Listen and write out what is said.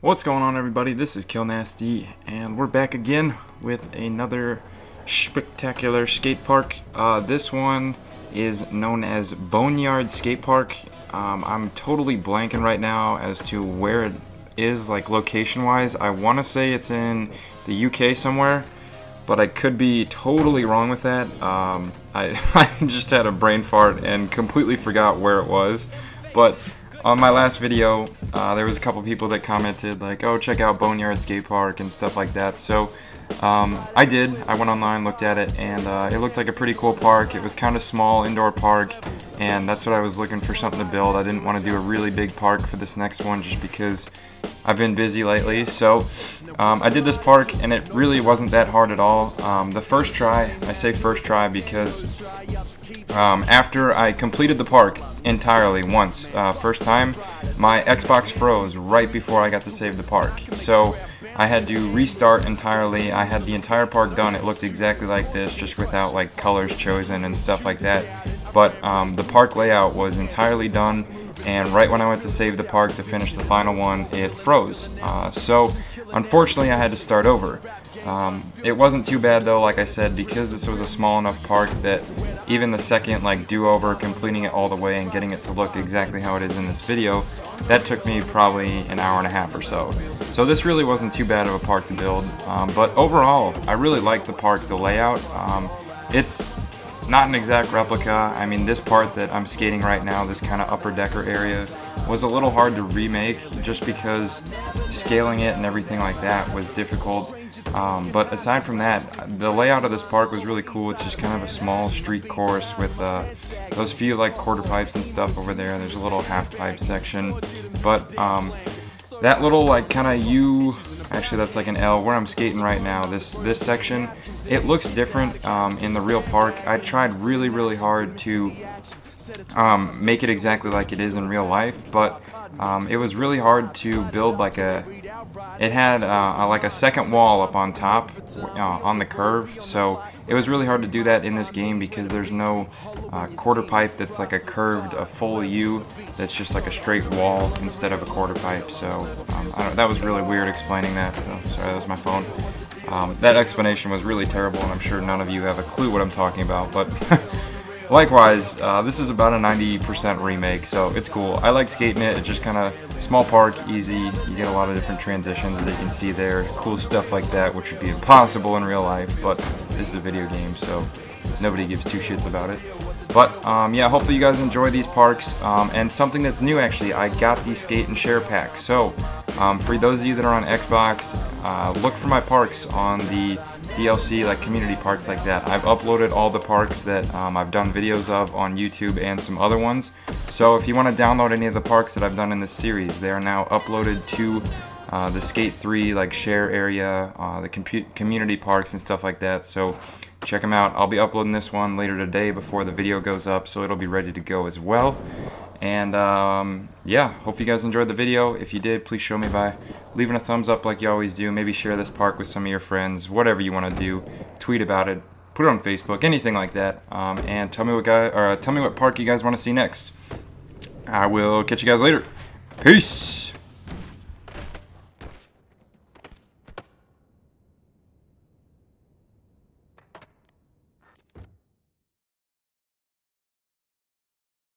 What's going on, everybody? This is Kill Nasty, and we're back again with another spectacular skate park. This one is known as Boneyard Skate Park. I'm totally blanking right now as to where it is, like location-wise. I want to say it's in the UK somewhere, but I could be totally wrong with that. I just had a brain fart and completely forgot where it was, but on my last video, there was a couple people that commented like, oh, check out Boneyard Skate Park and stuff like that. So I did. I went online, looked at it, and it looked like a pretty cool park. It was kind of small indoor park, and that's what I was looking for, something to build. I didn't want to do a really big park for this next one just because I've been busy lately. So I did this park, and it really wasn't that hard at all. The first try, I say first try because after I completed the park entirely once, first time, my Xbox froze right before I got to save the park. So I had to restart entirely. I had the entire park done. It looked exactly like this, just without like colors chosen and stuff like that. But the park layout was entirely done, and right when I went to save the park to finish the final one, it froze. So unfortunately, I had to start over. It wasn't too bad though, like I said, because this was a small enough park that even the second like do-over, completing it all the way and getting it to look exactly how it is in this video, that took me probably an hour and a half or so. So this really wasn't too bad of a park to build, but overall, I really liked the park, the layout. It's not an exact replica. I mean, this part that I'm skating right now, this kind of upper decker area, was a little hard to remake just because scaling it and everything like that was difficult. But aside from that, the layout of this park was really cool. It's just kind of a small street course with those few like quarter pipes and stuff over there. There's a little half pipe section, but that little like kind of U, actually that's like an L, where I'm skating right now, this section, it looks different in the real park. I tried really hard to make it exactly like it is in real life, but it was really hard to build like a, it had like a second wall up on top on the curve, so it was really hard to do that in this game because there's no quarter pipe that's like a curved, a full U, that's just like a straight wall instead of a quarter pipe. So I don't, that was really weird explaining that. Oh, sorry, that was my phone. That explanation was really terrible, and I'm sure none of you have a clue what I'm talking about, but likewise, this is about a 90% remake, so it's cool. I like skating it. It's just kind of small park, easy. You get a lot of different transitions that you can see there, cool stuff like that, which would be impossible in real life, but this is a video game, so nobody gives two shits about it. But yeah, hopefully you guys enjoy these parks. And something that's new, actually, I got the Skate and Share Pack. So for those of you that are on Xbox, look for my parks on the DLC, like community parks like that. I've uploaded all the parks that I've done videos of on YouTube and some other ones. So if you want to download any of the parks that I've done in this series, they are now uploaded to the Skate 3 like share area, the community parks and stuff like that. So check them out. I'll be uploading this one later today before the video goes up, so it'll be ready to go as well. And yeah, hope you guys enjoyed the video. If you did, please show me by leaving a thumbs up like you always do. Maybe share this park with some of your friends, whatever you want to do. Tweet about it, put it on Facebook, anything like that. And tell me what tell me what park you guys want to see next. I will catch you guys later. Peace.